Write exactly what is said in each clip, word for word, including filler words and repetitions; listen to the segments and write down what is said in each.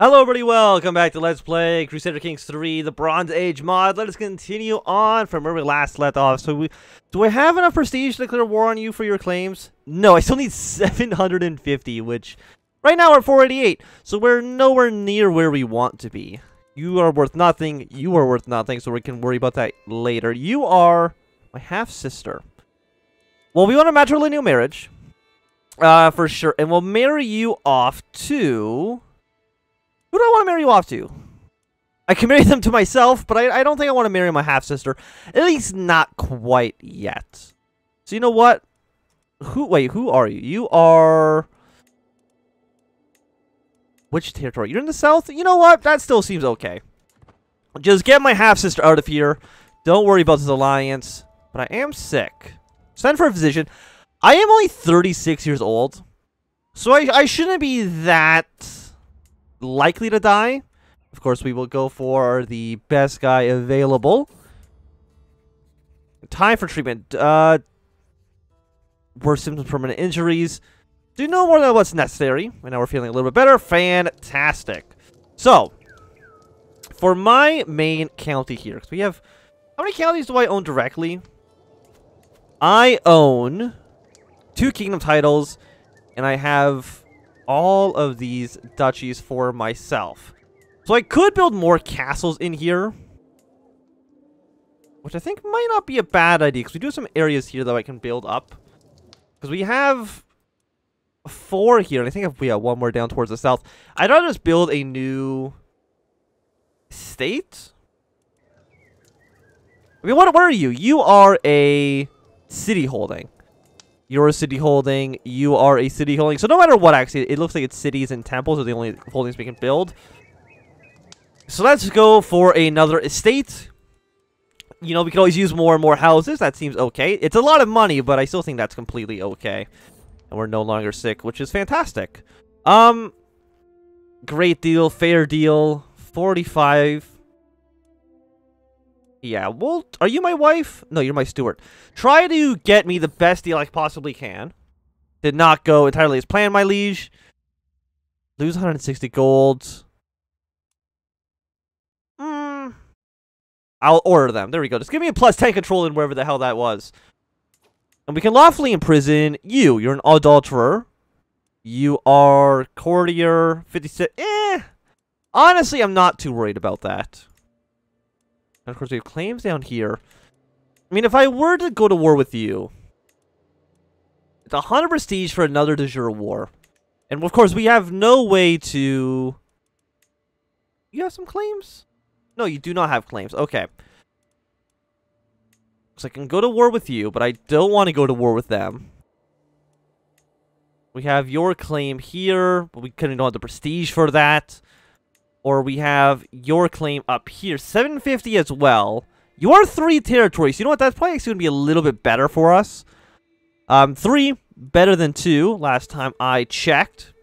Hello everybody, welcome back to Let's Play Crusader Kings three, the Bronze Age mod. Let us continue on from where we last left off. So we, do I have enough prestige to declare war on you for your claims? No, I still need seven hundred fifty, which right now we're at four eighty-eight. So we're nowhere near where we want to be. You are worth nothing, you are worth nothing, so we can worry about that later. You are my half-sister. Well, we want a matrilineal marriage, uh, for sure. And we'll marry you off to... Who do I want to marry you off to? I can marry them to myself, but I, I don't think I want to marry my half-sister. At least not quite yet. So you know what? Who? Wait, who are you? You are... Which territory? You're in the south? You know what? That still seems okay. Just get my half-sister out of here. Don't worry about this alliance. But I am sick. Send for a physician. I am only thirty-six years old. So I, I shouldn't be that... likely to die. Of course, we will go for the best guy available. Time for treatment. Uh, worse symptoms, permanent injuries. Do no more than what's necessary. And now we're feeling a little bit better. Fantastic. So, for my main county here, because we have... How many counties do I own directly? I own two kingdom titles, and I have... all of these duchies for myself. So I could build more castles in here, which I think might not be a bad idea, because we do have some areas here that I can build up. Because we have four here, and I think if we have one more down towards the south. I'd rather just build a new state. I mean, what, what are you? You are a city holding. You're a city holding, you are a city holding. So no matter what, actually, it looks like it's cities and temples are the only holdings we can build. So let's go for another estate. You know, we can always use more and more houses. That seems okay. It's a lot of money, but I still think that's completely okay. And we're no longer sick, which is fantastic. Um, great deal, fair deal, forty-five. Yeah, well, are you my wife? No, you're my steward. Try to get me the best deal I possibly can. Did not go entirely as planned, my liege. Lose one hundred sixty gold. Mm. I'll order them. There we go. Just give me a plus ten control in wherever the hell that was. And we can lawfully imprison you. You're an adulterer. You are courtier. fifty-six. Eh. Honestly, I'm not too worried about that. And of course, we have claims down here. I mean, if I were to go to war with you, it's one hundred prestige for another de jure war. And of course, we have no way to... You have some claims? No, you do not have claims. Okay. So I can go to war with you, but I don't want to go to war with them. We have your claim here, but we couldn't have the prestige for that. Or we have your claim up here. seven fifty as well. You are three territories. You know what? That's probably actually going to be a little bit better for us. Um, three, better than two. Last time I checked.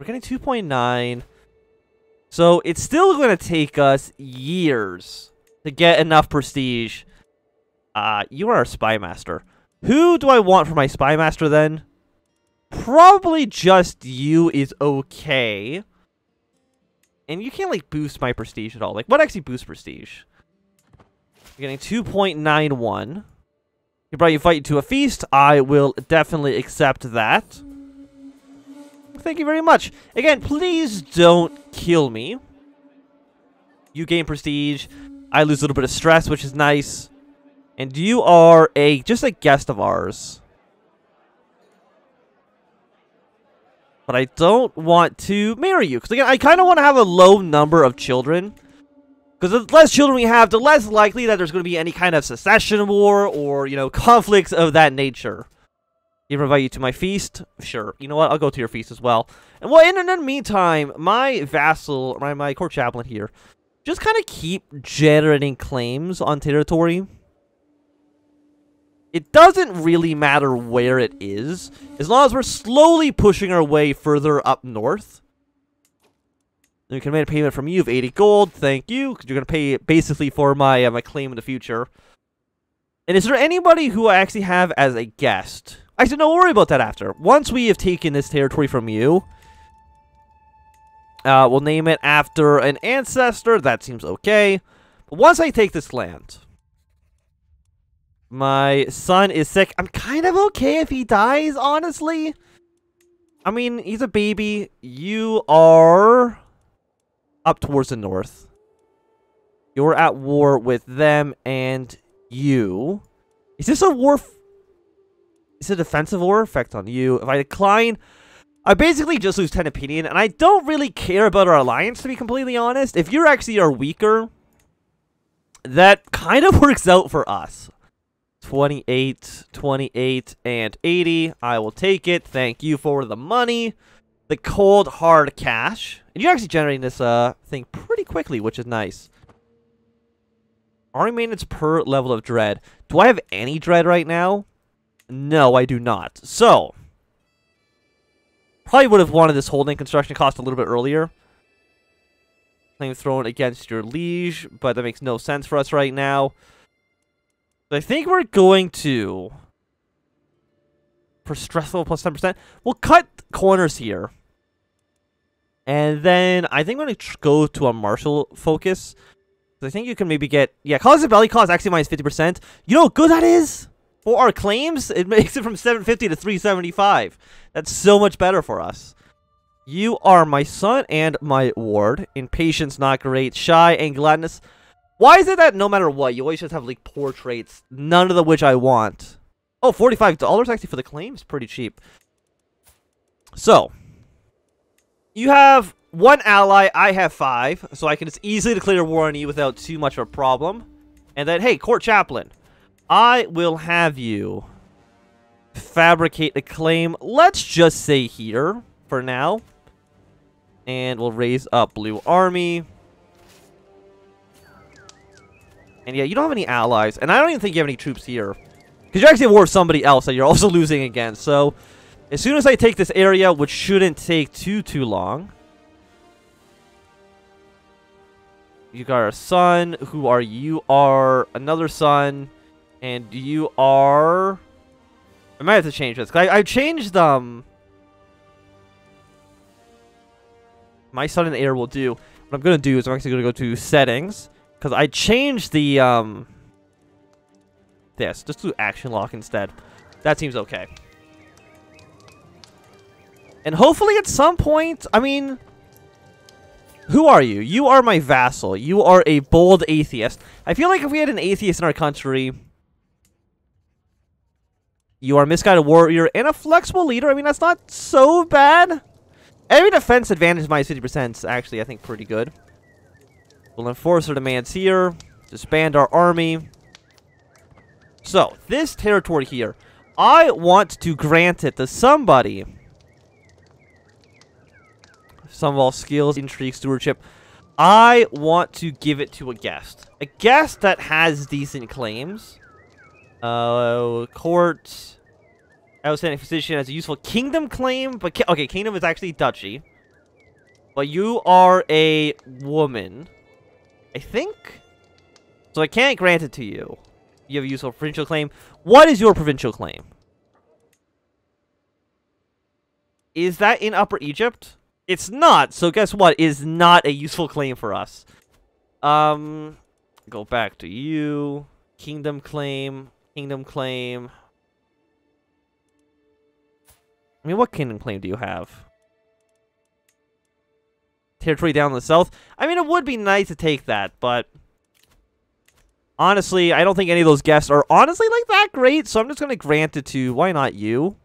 We're getting two point nine. So it's still going to take us years to get enough prestige. Uh, you are our spy master. Who do I want for my spy master then? Probably just you is okay. And you can't, like, boost my prestige at all. Like, what actually boosts prestige? You're getting two point nine one. You probably invite you to a feast. I will definitely accept that. Thank you very much. Again, please don't kill me. You gain prestige. I lose a little bit of stress, which is nice. And you are a just a guest of ours. But I don't want to marry you. Because again, I kind of want to have a low number of children. Because the less children we have, the less likely that there's going to be any kind of secession war or, you know, conflicts of that nature. You ever invite you to my feast? Sure. You know what? I'll go to your feast as well. And well, in, in the meantime, my vassal, my, my court chaplain here, just kind of keep generating claims on territory. It doesn't really matter where it is, as long as we're slowly pushing our way further up north. And we can make a payment from you of eighty gold, thank you, because you're going to pay basically for my, uh, my claim in the future. And is there anybody who I actually have as a guest? Actually, don't worry about that after. Once we have taken this territory from you, Uh, we'll name it after an ancestor. That seems okay. But once I take this land, my son is sick. I'm kind of okay if he dies, honestly. I mean, he's a baby. You are up towards the north. You're at war with them and you. Is this a war? F Is it a defensive war? Effect on you. If I decline, I basically just lose ten opinion, and I don't really care about our alliance, to be completely honest. If you actually are weaker, that kind of works out for us. twenty-eight, twenty-eight, and eighty. I will take it. Thank you for the money. The cold, hard cash. And you're actually generating this uh thing pretty quickly, which is nice. Army maintenance per level of dread. Do I have any dread right now? No, I do not. So, probably would have wanted this holding construction cost a little bit earlier. Claim thrown against your liege, but that makes no sense for us right now. But I think we're going to, for stress level plus ten percent, we'll cut corners here. And then I think we're going to go to a martial focus. I think you can maybe get, yeah, cost of belly cost actually minus fifty percent. You know how good that is? For our claims, it makes it from seven fifty to three seventy-five. That's so much better for us. You are my son and my ward. Impatience, not great. Shy and gladness. Why is it that no matter what, you always just have like poor traits, none of the which I want? Oh, forty-five dollars actually for the claims? Pretty cheap. So, you have one ally, I have five, so I can just easily declare war on you without too much of a problem. And then, hey, Court Chaplain, I will have you fabricate a claim, let's just say here, for now. And we'll raise up Blue Army. And yeah, you don't have any allies, and I don't even think you have any troops here. Because you're actually at war with somebody else that you're also losing against, so as soon as I take this area, which shouldn't take too, too long. You got a son. Who are you? Are another son, and you are. I might have to change this. Cause I I changed um. My son and heir will do. What I'm gonna do is I'm actually gonna go to settings because I changed the um. This just do action lock instead. That seems okay. And hopefully at some point, I mean. Who are you? You are my vassal. You are a bold atheist. I feel like if we had an atheist in our country, you are a misguided warrior and a flexible leader. I mean, that's not so bad. Every defense advantage minus fifty percent is actually, I think, pretty good. We'll enforce our demands here. Disband our army. So, this territory here, I want to grant it to somebody. Some of all skills, intrigue, stewardship. I want to give it to a guest. A guest that has decent claims. Uh, court. Outstanding physician has a useful kingdom claim. But, ki okay, kingdom is actually duchy. But you are a woman. I think? So I can't grant it to you. You have a useful provincial claim. What is your provincial claim? Is that in Upper Egypt? It's not, so guess what? Is not a useful claim for us. Um, go back to you. Kingdom claim. Kingdom claim. I mean, what kingdom claim do you have? Territory down in the south? I mean, it would be nice to take that, but honestly, I don't think any of those guests are honestly like that great, so I'm just going to grant it to, why not you?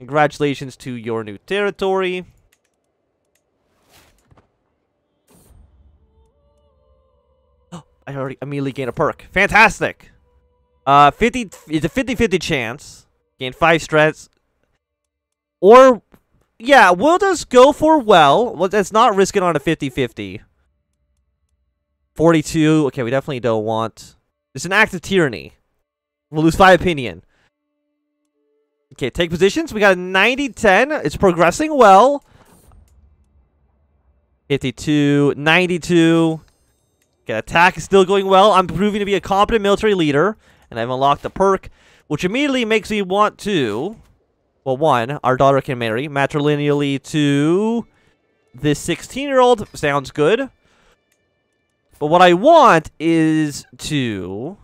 Congratulations to your new territory. I already immediately gain a perk. Fantastic! Uh, fifty. It's a fifty fifty chance. Gain five strats. Or, yeah, we'll just go for well. Well, that's not risking on a fifty fifty. forty-two. Okay, we definitely don't want. It's an act of tyranny. We'll lose five opinion. Okay, take positions. We got a ninety ten. It's progressing well. fifty-two, ninety-two. Okay, attack is still going well. I'm proving to be a competent military leader. And I've unlocked the perk, which immediately makes me want to, well, one, our daughter can marry matrilineally to this sixteen-year-old sounds good. But what I want is to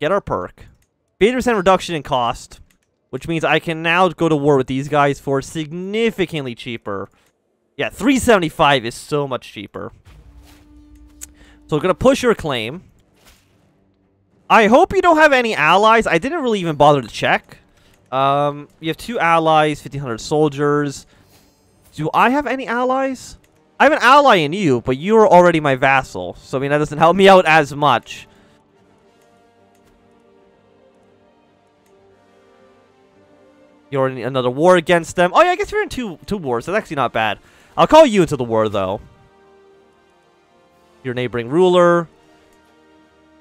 get our perk. eighty percent reduction in cost, which means I can now go to war with these guys for significantly cheaper. Yeah, three seventy-five is so much cheaper. So we're going to push your claim. I hope you don't have any allies. I didn't really even bother to check. Um, you have two allies, fifteen hundred soldiers. Do I have any allies? I have an ally in you, but you are already my vassal. So, I mean, that doesn't help me out as much. You're in another war against them. Oh, yeah, I guess we're in two two wars. That's actually not bad. I'll call you into the war, though. Your neighboring ruler.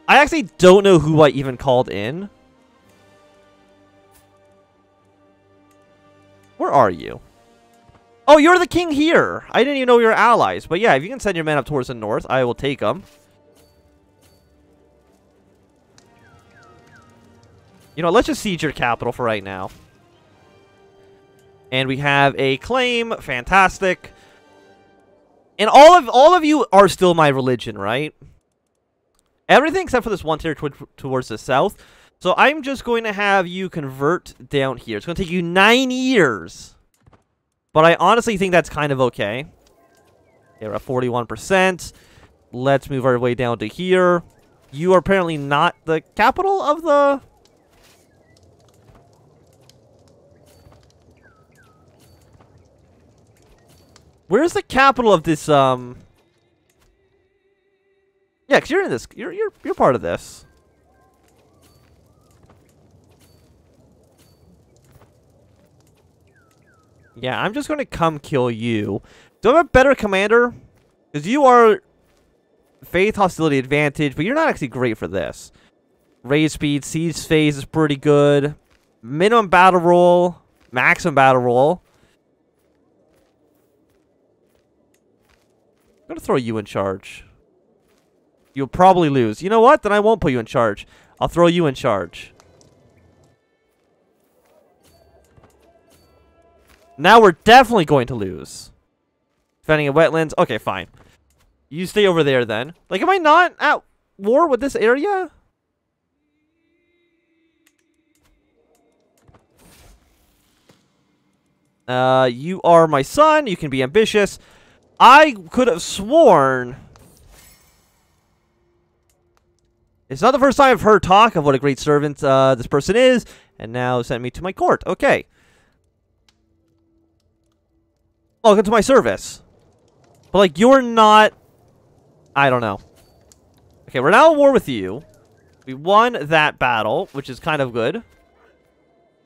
I actually don't know who I even called in. Where are you? Oh, you're the king here. I didn't even know we were allies. But yeah, if you can send your men up towards the north, I will take them. You know, let's just siege your capital for right now. And we have a claim. Fantastic. And all of all of you are still my religion, right? Everything except for this one tier tw towards the south. So I'm just going to have you convert down here. It's going to take you nine years. But I honestly think that's kind of okay. Okay, we're at forty-one percent. Let's move our way down to here. You are apparently not the capital of the... Where's the capital of this, um... Yeah, because you're in this. You're, you're, you're part of this. Yeah, I'm just going to come kill you. Do I have a better commander? Because you are... Faith, hostility, advantage. But you're not actually great for this. Raid speed, siege phase is pretty good. Minimum battle roll. Maximum battle roll. I'm going to throw you in charge. You'll probably lose. You know what? Then I won't put you in charge. I'll throw you in charge. Now we're definitely going to lose. Defending in wetlands. Okay, fine. You stay over there then. Like, am I not at war with this area? Uh, you are my son. You can be ambitious. I could have sworn... It's not the first time I've heard talk of what a great servant uh, this person is. And now send me to my court. Okay. Welcome to my service. But, like, you're not... I don't know. Okay, we're now at war with you. We won that battle, which is kind of good.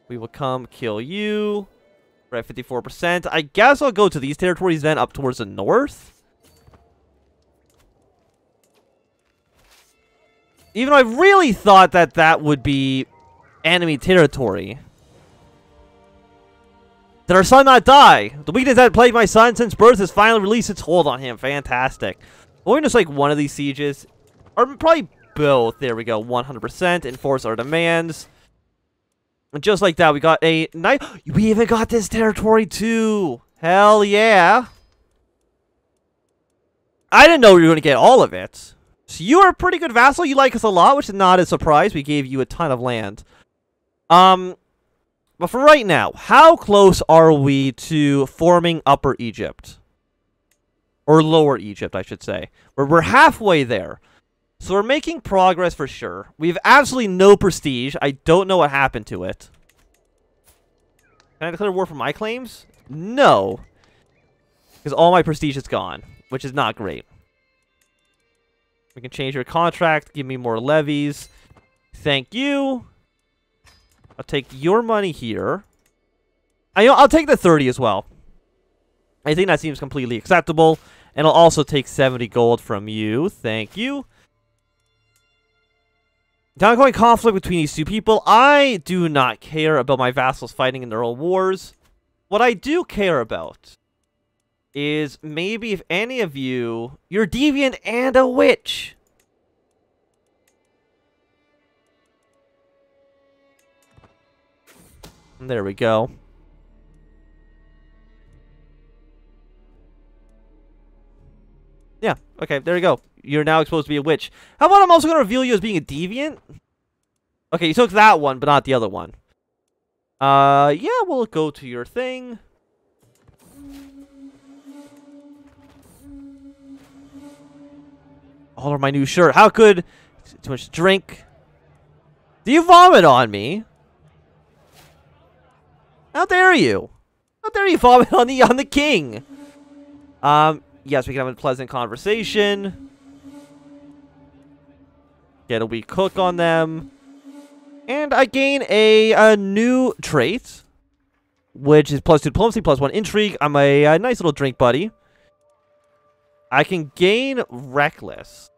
We will come kill you. We're at fifty-four percent. I guess I'll go to these territories then up towards the north. Even though I really thought that that would be enemy territory. Did our son not die? The weakness that plagued my son since birth has finally released its hold on him. Fantastic. We're just like one of these sieges. Or probably both. There we go. one hundred percent. Enforce our demands. And just like that, we got a nice... We even got this territory, too. Hell yeah. I didn't know we were going to get all of it. So you are a pretty good vassal. You like us a lot, which is not a surprise. We gave you a ton of land. Um, but for right now, how close are we to forming Upper Egypt? Or Lower Egypt, I should say. We're, we're halfway there. So we're making progress for sure. We have absolutely no prestige. I don't know what happened to it. Can I declare war for my claims? No. Because all my prestige is gone, which is not great. We can change your contract. Give me more levies. Thank you. I'll take your money here. I, I'll take the thirty as well. I think that seems completely acceptable. And I'll also take seventy gold from you. Thank you. The ongoing conflict between these two people. I do not care about my vassals fighting in their own wars. What I do care about is maybe if any of you... You're deviant and a witch! There we go. Okay, there you go. You're now exposed to be a witch. How about I'm also going to reveal you as being a deviant? Okay, you took that one, but not the other one. Uh, yeah, we'll go to your thing. All over my new shirt. How could... Too much to drink. Do you vomit on me? How dare you? How dare you vomit on the, on the king? Um... Yes, we can have a pleasant conversation. Get a weak hook on them. And I gain a, a new trait, which is plus two diplomacy, plus one intrigue. I'm a, a nice little drink buddy. I can gain reckless,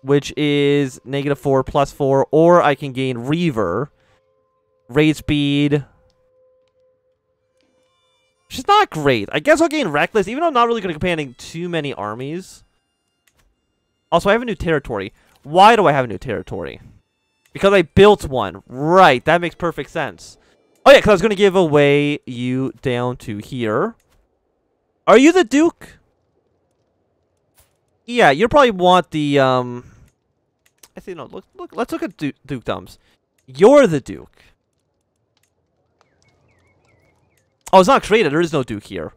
which is negative four, plus four, or I can gain reaver, raid speed. She's not great. I guess I'll gain reckless, even though I'm not really going to be commanding too many armies. Also, I have a new territory. Why do I have a new territory? Because I built one. Right, that makes perfect sense. Oh yeah, because I was going to give away you down to here. Are you the Duke? Yeah, you'll probably want the, um... I think, no, look, look, let's look at du dukedoms. You're the Duke. Oh, it's not created. There is no Duke here.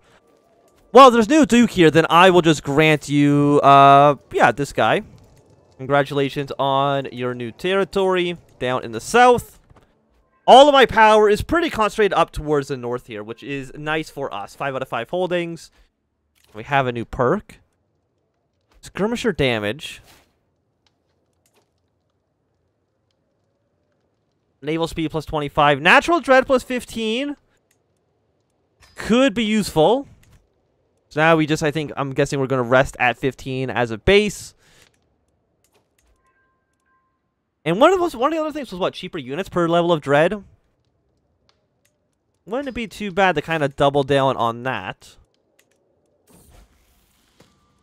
Well, if there's no Duke here, then I will just grant you, uh, yeah, this guy. Congratulations on your new territory down in the south. All of my power is pretty concentrated up towards the north here, which is nice for us. Five out of five holdings. We have a new perk. Skirmisher damage. Naval speed plus twenty-five. Natural dread plus fifteen. Could be useful. So now we just, I think, I'm guessing we're going to rest at fifteen as a base. And one of those, one of the other things was what? Cheaper units per level of dread? Wouldn't it be too bad to kind of double down on that?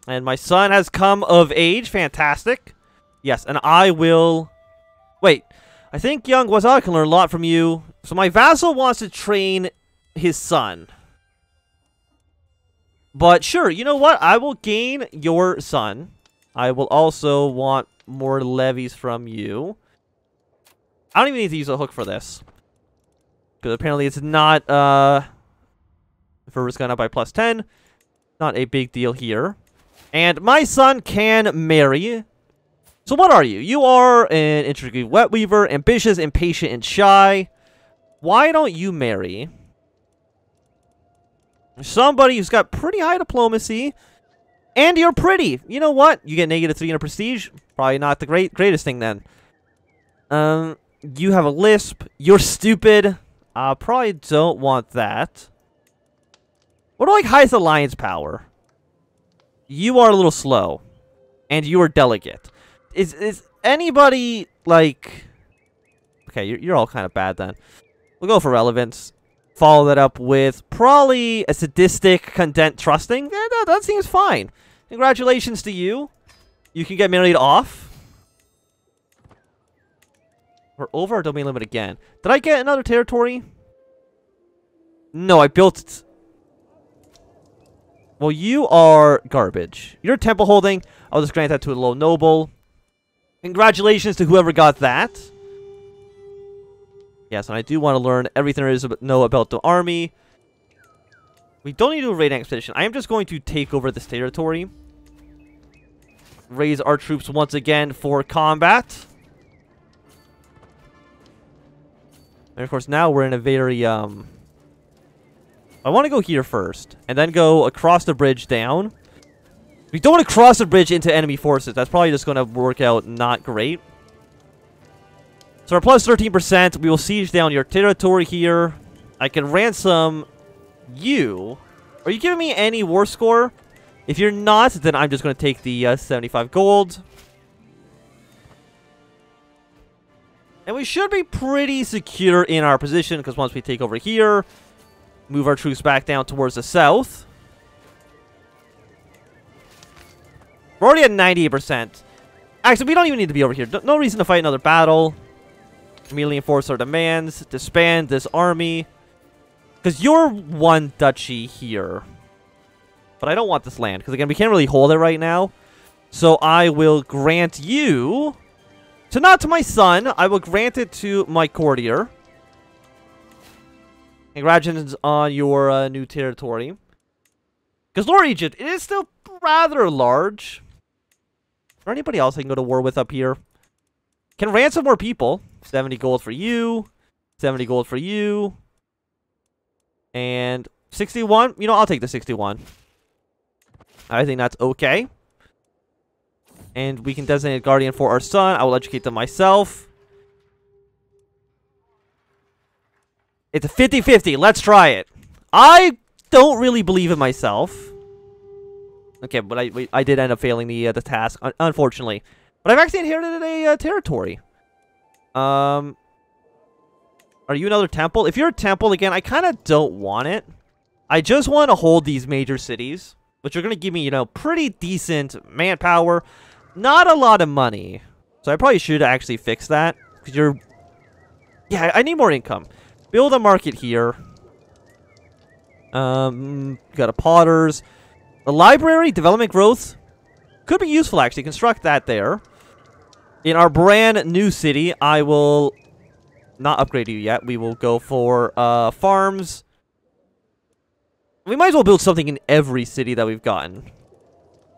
And my son has come of age. Fantastic. Yes, and I will... Wait. I think, young Wazal, I can learn a lot from you. So my vassal wants to train his son. But sure, you know what? I will gain your son. I will also want more levies from you. I don't even need to use a hook for this, because apparently it's not, uh... if it was gone up by plus ten, not a big deal here. And my son can marry. So what are you? You are an intriguing wet weaver, ambitious, impatient, and shy. Why don't you marry somebody who's got pretty high diplomacy, and you're pretty? You know what? You get negative three in a prestige. Probably not the great greatest thing then. Um, you have a lisp. You're stupid. I uh, probably don't want that. What do I like? Highest alliance power. You are a little slow, and you are delicate. Is is anybody like? Okay, you're you're all kind of bad then. We'll go for relevance. Follow that up with probably a sadistic, content, trusting. Yeah, that, that seems fine. Congratulations to you. You can get married off. We're over our domain limit again. Did I get another territory? No, I built it. Well, you are garbage. Your temple holding, I'll just grant that to a low noble. Congratulations to whoever got that. Yes, and I do want to learn everything there is to know about the army. We don't need to do a raid expedition. I am just going to take over this territory. Raise our troops once again for combat. And of course, now we're in a very... Um, I want to go here first, and then go across the bridge down. We don't want to cross the bridge into enemy forces. That's probably just going to work out not great. So our plus thirteen percent, we will siege down your territory here. I can ransom you. Are you giving me any war score? If you're not, then I'm just going to take the uh, seventy-five gold. And we should be pretty secure in our position, because once we take over here, move our troops back down towards the south. We're already at ninety-eight percent. Actually, we don't even need to be over here. No reason to fight another battle. Immediately enforce our demands. Disband this army. Because you're one duchy here. But I don't want this land. Because again, we can't really hold it right now. So I will grant you... to not to my son, I will grant it to my courtier. Congratulations on your uh, new territory. Because Lower Egypt, it is still rather large. Is there anybody else I can go to war with up here? Can ransom more people. seventy gold for you. seventy gold for you. And sixty-one. You know, I'll take the sixty-one. I think that's okay. And we can designate a guardian for our son. I will educate them myself. It's a fifty fifty. Let's try it. I don't really believe in myself. Okay, but I I did end up failing the uh, the task, un unfortunately. But I've actually inherited a uh, territory. Um, are you another temple? If you're a temple, again, I kind of don't want it. I just want to hold these major cities, which are going to give me, you know, pretty decent manpower. Not a lot of money. So I probably should actually fix that. Because you're... yeah, I need more income. Build a market here. Um, got a potter's. The library, development growth. Could be useful, actually. Construct that there. In our brand new city, I will not upgrade you yet. We will go for uh, farms. We might as well build something in every city that we've gotten.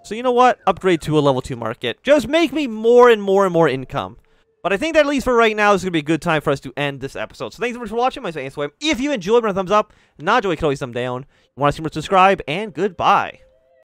So you know what? Upgrade to a level two market. Just make me more and more and more income. But I think that at least for right now, this is going to be a good time for us to end this episode. So thanks so much for watching. My name is Anthnwam. If you enjoyed, give it a thumbs up. Not enjoy, you can always thumb down. You want to see more, subscribe, and goodbye.